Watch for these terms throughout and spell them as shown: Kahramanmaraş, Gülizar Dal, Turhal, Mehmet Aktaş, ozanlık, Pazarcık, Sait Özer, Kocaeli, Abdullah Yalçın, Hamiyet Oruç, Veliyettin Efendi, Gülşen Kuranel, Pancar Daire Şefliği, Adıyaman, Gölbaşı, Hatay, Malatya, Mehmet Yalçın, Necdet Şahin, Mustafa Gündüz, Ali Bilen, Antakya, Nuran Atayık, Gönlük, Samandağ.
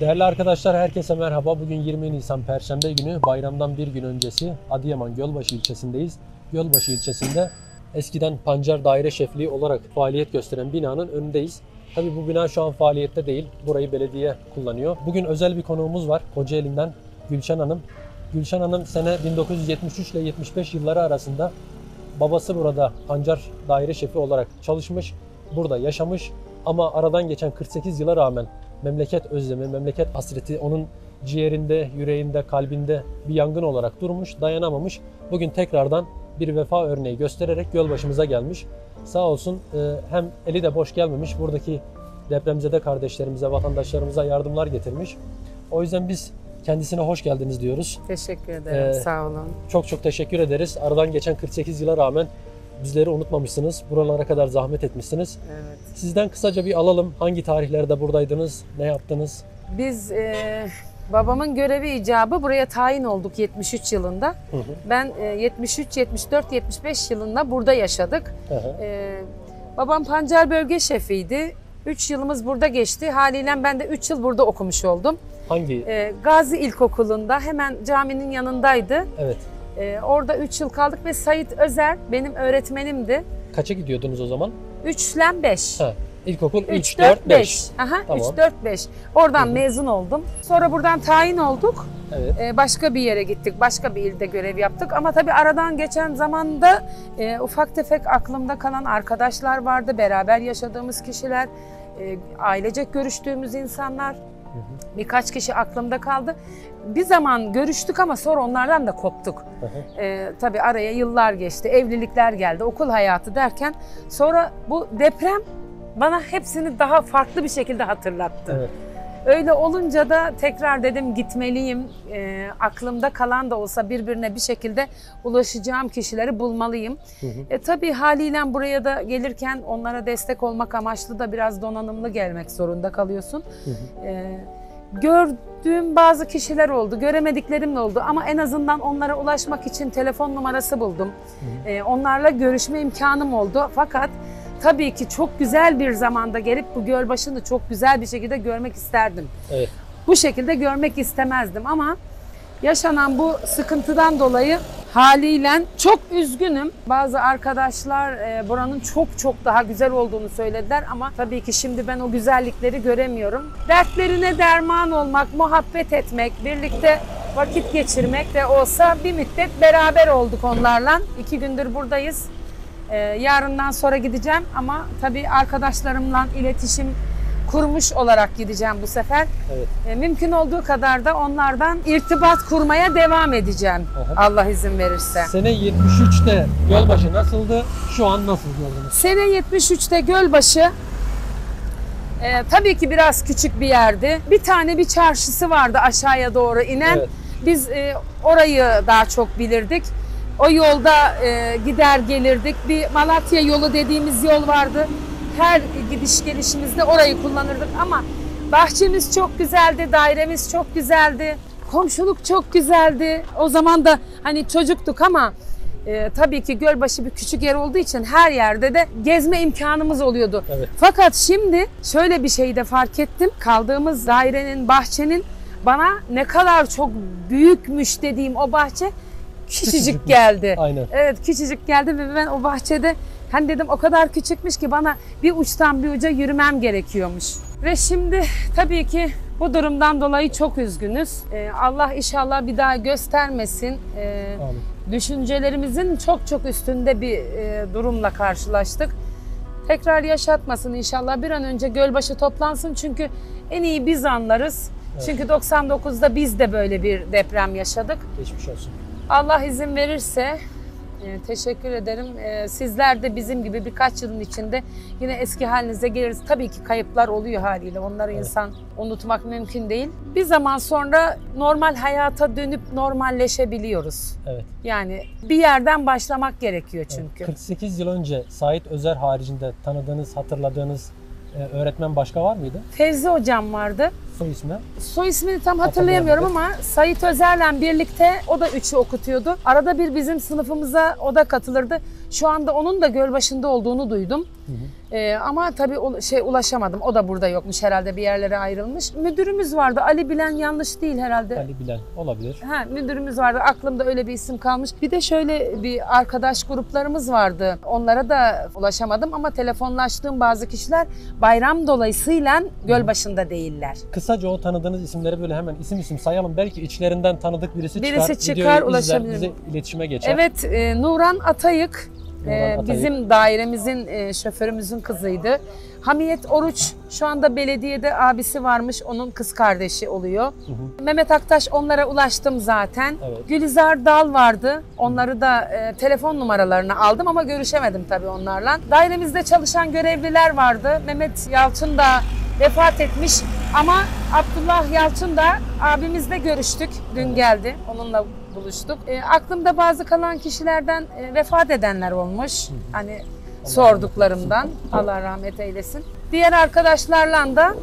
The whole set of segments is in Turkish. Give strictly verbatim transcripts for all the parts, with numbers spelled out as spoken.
Değerli arkadaşlar, herkese merhaba. Bugün yirmi Nisan Perşembe günü, bayramdan bir gün öncesi Adıyaman Gölbaşı ilçesindeyiz. Gölbaşı ilçesinde eskiden Pancar Daire Şefliği olarak faaliyet gösteren binanın önündeyiz. Tabii bu bina şu an faaliyette değil. Burayı belediye kullanıyor. Bugün özel bir konuğumuz var. Kocaeli'nden Gülşen Hanım. Gülşen Hanım sene bin dokuz yüz yetmiş üç ile yetmiş beş yılları arasında babası burada Pancar Daire Şefi olarak çalışmış, burada yaşamış ama aradan geçen kırk sekiz yıla rağmen memleket özlemi, memleket hasreti onun ciğerinde, yüreğinde, kalbinde bir yangın olarak durmuş, dayanamamış. Bugün tekrardan bir vefa örneği göstererek Gölbaşımıza gelmiş. Sağ olsun hem eli de boş gelmemiş, buradaki depremzede kardeşlerimize, vatandaşlarımıza yardımlar getirmiş. O yüzden biz kendisine hoş geldiniz diyoruz. Teşekkür ederim, ee, sağ olun. Çok çok teşekkür ederiz. Aradan geçen kırk sekiz yıla rağmen bizleri unutmamışsınız. Buralara kadar zahmet etmişsiniz. Evet. Sizden kısaca bir alalım. Hangi tarihlerde buradaydınız? Ne yaptınız? Biz e, babamın görevi icabı buraya tayin olduk yetmiş üç yılında. Hı hı. Ben e, yetmiş üç, yetmiş dört, yetmiş beş yılında burada yaşadık. Hı hı. E, babam Pancar Bölge Şefiydi. üç yılımız burada geçti. Haliyle ben de üç yıl burada okumuş oldum. Hangi? E, Gazi İlkokulu'nda, hemen caminin yanındaydı. Evet. E, orada üç yıl kaldık ve Sait Özer benim öğretmenimdi. Kaça gidiyordunuz o zaman? üçten beşe. Ha, ilkokul üç dört beş. Aha, tamam. üç dört beş. Oradan hı-hı, mezun oldum. Sonra buradan tayin olduk. Evet. E, başka bir yere gittik, başka bir ilde görev yaptık. Ama tabii aradan geçen zamanda e, ufak tefek aklımda kalan arkadaşlar vardı. Beraber yaşadığımız kişiler, e, ailecek görüştüğümüz insanlar. Hı hı. Birkaç kişi aklımda kaldı. Bir zaman görüştük ama sonra onlardan da koptuk. Hı hı. Ee, tabii araya yıllar geçti, evlilikler geldi, okul hayatı derken sonra bu deprem bana hepsini daha farklı bir şekilde hatırlattı. Evet. Öyle olunca da tekrar dedim gitmeliyim. E, aklımda kalan da olsa birbirine bir şekilde ulaşacağım kişileri bulmalıyım. Hı hı. E, tabii haliyle buraya da gelirken onlara destek olmak amaçlı da biraz donanımlı gelmek zorunda kalıyorsun. Hı hı. E, gördüğüm bazı kişiler oldu, göremediklerim de oldu ama en azından onlara ulaşmak için telefon numarası buldum. Hı hı. E, onlarla görüşme imkanım oldu fakat tabii ki çok güzel bir zamanda gelip bu Gölbaşı'nı çok güzel bir şekilde görmek isterdim. Evet. Bu şekilde görmek istemezdim ama yaşanan bu sıkıntıdan dolayı haliyle çok üzgünüm. Bazı arkadaşlar buranın çok çok daha güzel olduğunu söylediler ama tabii ki şimdi ben o güzellikleri göremiyorum. Dertlerine derman olmak, muhabbet etmek, birlikte vakit geçirmek de olsa bir müddet beraber olduk onlarla. İki gündür buradayız. Yarından sonra gideceğim ama tabii arkadaşlarımla iletişim kurmuş olarak gideceğim bu sefer. Evet. Mümkün olduğu kadar da onlardan irtibat kurmaya devam edeceğim. Aha. Allah izin verirse. Sene yetmiş üçte Gölbaşı nasıldı? Şu an nasıl gördünüz? Sene yetmiş üçte Gölbaşı e, tabii ki biraz küçük bir yerdi. Bir tane bir çarşısı vardı aşağıya doğru inen. Evet. Biz e, orayı daha çok bilirdik. O yolda e, gider gelirdik. Bir Malatya yolu dediğimiz yol vardı. Her gidiş gelişimizde orayı kullanırdık ama bahçemiz çok güzeldi, dairemiz çok güzeldi, komşuluk çok güzeldi. O zaman da hani çocuktuk ama e, tabii ki Gölbaşı bir küçük yer olduğu için her yerde de gezme imkanımız oluyordu. Evet. Fakat şimdi şöyle bir şey de fark ettim. Kaldığımız dairenin, bahçenin bana ne kadar çok büyükmüş dediğim o bahçe küçücük geldi. Aynen. Evet, küçücük geldi ve ben o bahçede hani dedim o kadar küçükmüş ki bana bir uçtan bir uca yürümem gerekiyormuş. Ve şimdi tabii ki bu durumdan dolayı çok üzgünüz. Ee, Allah inşallah bir daha göstermesin. Ee, düşüncelerimizin çok çok üstünde bir e, durumla karşılaştık. Tekrar yaşatmasın inşallah. Bir an önce Gölbaşı toplansın çünkü en iyi biz anlarız. Evet. Çünkü doksan dokuzda biz de böyle bir deprem yaşadık. Geçmiş olsun. Allah izin verirse e, teşekkür ederim. E, sizler de bizim gibi birkaç yılın içinde yine eski halinize geliriz. Tabii ki kayıplar oluyor haliyle. Onları evet, insan unutmak mümkün değil. Bir zaman sonra normal hayata dönüp normalleşebiliyoruz. Evet. Yani bir yerden başlamak gerekiyor çünkü. Evet. kırk sekiz yıl önce Sait Özer haricinde tanıdığınız, hatırladığınız e, öğretmen başka var mıydı? Fevzi hocam vardı. soy ismi? Soy ismini tam hatırlayamıyorum ama Sait Özer'le birlikte o da üçü okutuyordu. Arada bir bizim sınıfımıza o da katılırdı. Şu anda onun da Gölbaşı'nda olduğunu duydum. Hı hı. Ee, ama tabii şey ulaşamadım. O da burada yokmuş herhalde, bir yerlere ayrılmış. Müdürümüz vardı. Ali Bilen, yanlış değil herhalde. Ali Bilen olabilir. Ha, müdürümüz vardı. Aklımda öyle bir isim kalmış. Bir de şöyle bir arkadaş gruplarımız vardı. Onlara da ulaşamadım ama telefonlaştığım bazı kişiler bayram dolayısıyla Gölbaşı'nda değiller. Kısaca o tanıdığınız isimleri böyle hemen isim isim sayalım. Belki içlerinden tanıdık birisi, birisi çıkar, çıkar ulaşabilir. Bize iletişime geçer. Evet, e, Nuran Atayık. Ee, bizim dairemizin, e, şoförümüzün kızıydı. Hamiyet Oruç, şu anda belediyede abisi varmış, onun kız kardeşi oluyor. Hı hı. Mehmet Aktaş, onlara ulaştım zaten. Evet. Gülizar Dal vardı, onları da e, telefon numaralarını aldım ama görüşemedim tabii onlarla. Dairemizde çalışan görevliler vardı. Mehmet Yalçın da vefat etmiş ama Abdullah Yalçın da abimizle görüştük. Dün evet. geldi, onunla buluştuk. E, aklımda bazı kalan kişilerden e, vefat edenler olmuş. Hı hı. Hani Allah sorduklarımdan rahmet Allah rahmet eylesin. Diğer arkadaşlarla da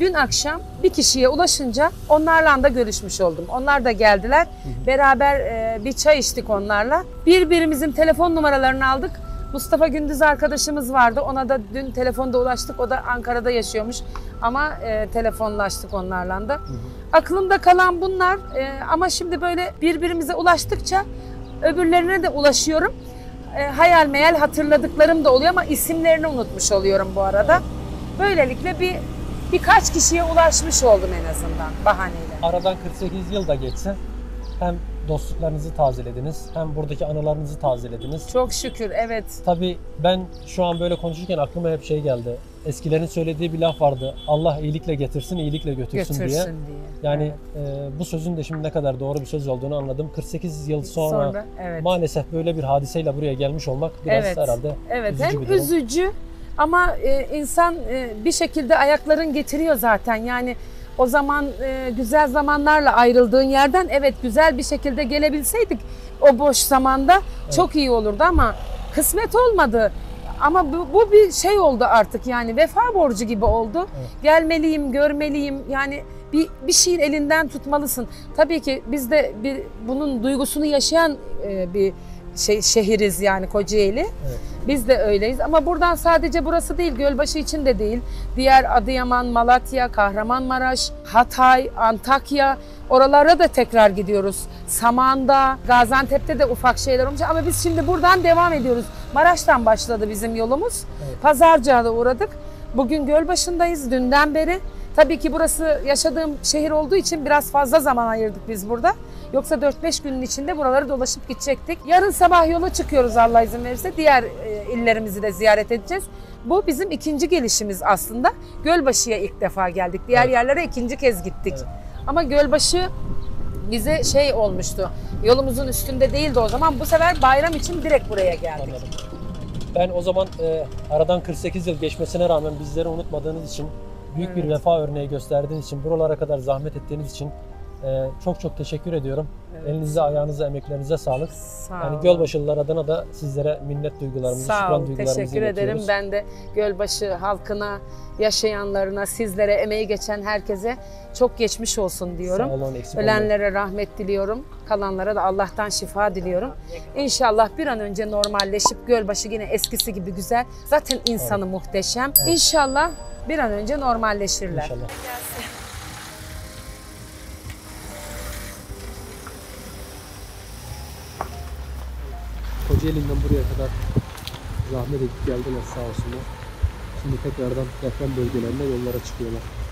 dün akşam bir kişiye ulaşınca onlarla da görüşmüş oldum. Onlar da geldiler. Hı hı. Beraber e, bir çay içtik onlarla. Birbirimizin telefon numaralarını aldık. Mustafa Gündüz arkadaşımız vardı. Ona da dün telefonda ulaştık. O da Ankara'da yaşıyormuş. Ama e, telefonlaştık onlarla da. Hı hı. Aklımda kalan bunlar e, ama şimdi böyle birbirimize ulaştıkça öbürlerine de ulaşıyorum. E, hayal meyal hatırladıklarım da oluyor ama isimlerini unutmuş oluyorum bu arada. Böylelikle bir birkaç kişiye ulaşmış oldum en azından bahaneyle. Aradan kırk sekiz yıl da geçse hem dostluklarınızı tazelediniz, hem buradaki anılarınızı tazelediniz. Çok şükür, evet. Tabii ben şu an böyle konuşurken aklıma hep şey geldi. Eskilerin söylediği bir laf vardı. Allah iyilikle getirsin, iyilikle götürsün, götürsün diye. diye. Yani evet. e, bu sözün de şimdi ne kadar doğru bir söz olduğunu anladım. kırk sekiz yıl sonra, sonra evet. maalesef böyle bir hadiseyle buraya gelmiş olmak biraz evet. herhalde evet. üzücü hem bir durum. Üzücü ama e, insan e, bir şekilde ayakların getiriyor zaten. Yani o zaman e, güzel zamanlarla ayrıldığın yerden evet güzel bir şekilde gelebilseydik o boş zamanda evet. çok iyi olurdu ama kısmet olmadı. Ama bu, bu bir şey oldu artık, yani vefa borcu gibi oldu. Evet. Gelmeliyim, görmeliyim, yani bir, bir şeyin elinden tutmalısın. Tabii ki biz de bir, bunun duygusunu yaşayan e, bir şey, şehiriz yani Kocaeli. Evet. Biz de öyleyiz ama buradan sadece burası değil, Gölbaşı için de değil. Diğer Adıyaman, Malatya, Kahramanmaraş, Hatay, Antakya, oralara da tekrar gidiyoruz. Samandağ, Gaziantep'te de ufak şeyler olmuş ama biz şimdi buradan devam ediyoruz. Maraş'tan başladı bizim yolumuz. Evet. Pazarcığa da uğradık. Bugün Gölbaşı'ndayız dünden beri. Tabii ki burası yaşadığım şehir olduğu için biraz fazla zaman ayırdık biz burada. Yoksa dört beş günün içinde buraları dolaşıp gidecektik. Yarın sabah yola çıkıyoruz Allah izin verirse. Diğer illerimizi de ziyaret edeceğiz. Bu bizim ikinci gelişimiz aslında. Gölbaşı'ya ilk defa geldik. Diğer evet. yerlere ikinci kez gittik. Evet. Ama Gölbaşı bize şey olmuştu. Yolumuzun üstünde değildi o zaman. Bu sefer bayram için direkt buraya geldik. Anladım. Ben o zaman e, aradan kırk sekiz yıl geçmesine rağmen bizleri unutmadığınız için, büyük evet. bir vefa örneği gösterdiğiniz için, buralara kadar zahmet ettiğiniz için Ee, çok çok teşekkür ediyorum. Evet. Elinize, ayağınıza, emeklerinize sağlık. Sağ yani Gölbaşılılar adına da sizlere minnet duygularımızı, şükran duygularımızı iletiyoruz. Teşekkür ederim. Ben de Gölbaşı halkına, yaşayanlarına, sizlere, emeği geçen herkese çok geçmiş olsun diyorum. Sağ olun, eksik Ölenlere olmayı. Rahmet diliyorum. Kalanlara da Allah'tan şifa diliyorum. İnşallah bir an önce normalleşip Gölbaşı yine eskisi gibi güzel. Zaten insanı evet. muhteşem. Evet. İnşallah bir an önce normalleşirler. İnşallah. Kocaeli'nden buraya kadar zahmet edip geldiniz sağ olsunlar. Şimdi tekrardan deprem bölgelerine yollara çıkıyorlar.